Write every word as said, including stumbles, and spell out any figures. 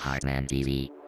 Hartman T V.